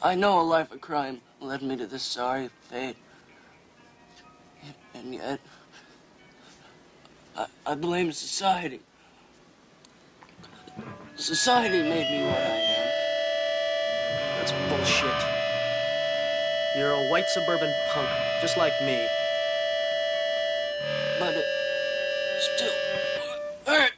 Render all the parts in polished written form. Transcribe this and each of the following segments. I know a life of crime led me to this sorry fate. And yet, I blame society. Society made me what I am. That's bullshit. You're a white suburban punk, just like me. But it still hurts.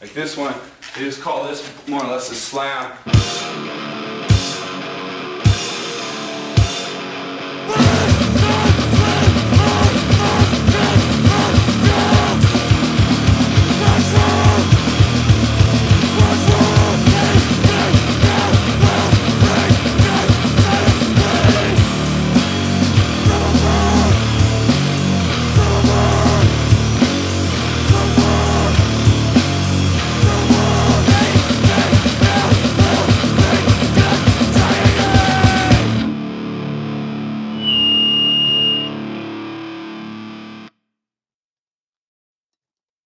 Like this one, they just call this more or less a slam.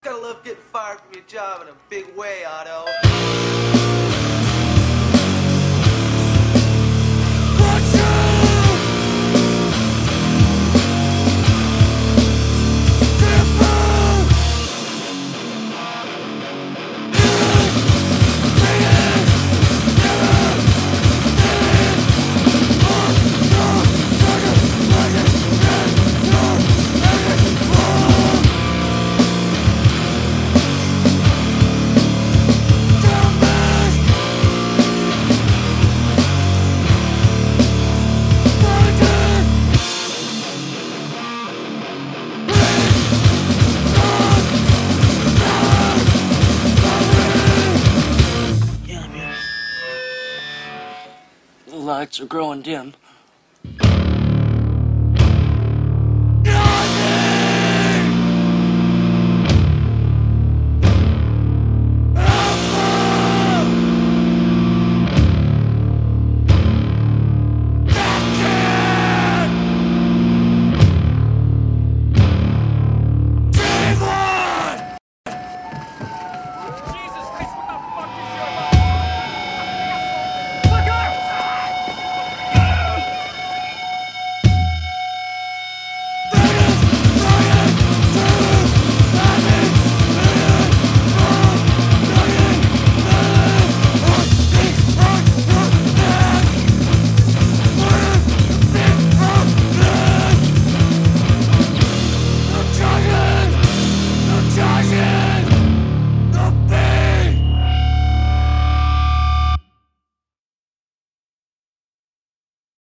I love getting fired from your job in a big way, Otto. Lights are growing dim.